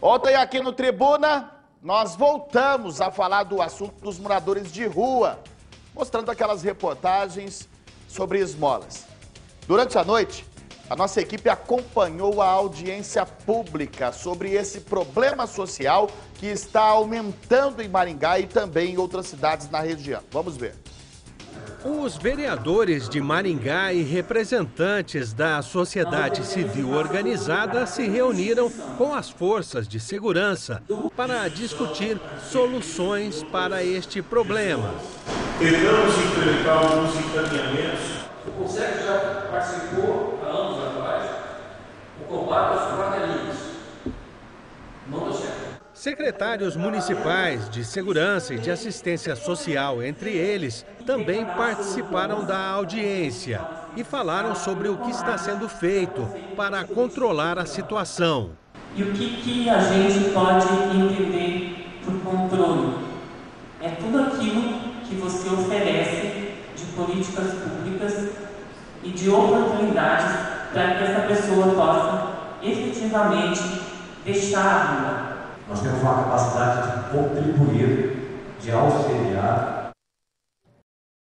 Ontem aqui no Tribuna, nós voltamos a falar do assunto dos moradores de rua, mostrando aquelas reportagens sobre esmolas. Durante a noite, a nossa equipe acompanhou a audiência pública sobre esse problema social que está aumentando em Maringá e também em outras cidades na região. Vamos ver. Os vereadores de Maringá e representantes da sociedade civil organizada se reuniram com as forças de segurança para discutir soluções para este problema. Tentamos implementar alguns encaminhamentos. O Conselho já participou há anos atrás do combate às quadrilhas. Não deu certo. Secretários municipais de segurança e de assistência social, entre eles, também participaram da audiência e falaram sobre o que está sendo feito para controlar a situação. E o que a gente pode entender por controle? É tudo aquilo que você oferece de políticas públicas e de oportunidades para que essa pessoa possa efetivamente deixar a rua. Nós temos uma capacidade de contribuir, de auxiliar